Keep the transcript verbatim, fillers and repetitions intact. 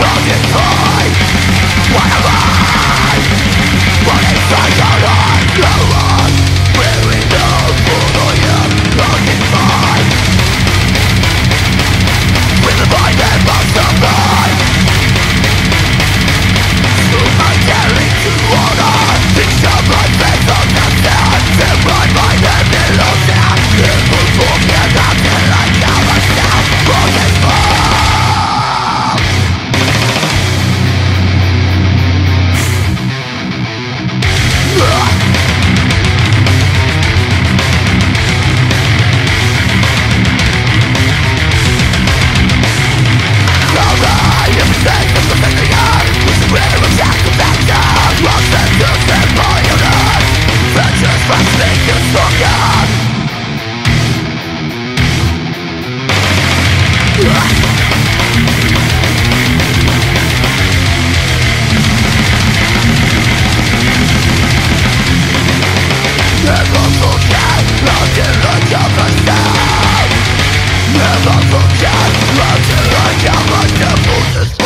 Never forget, love till I can't, I can't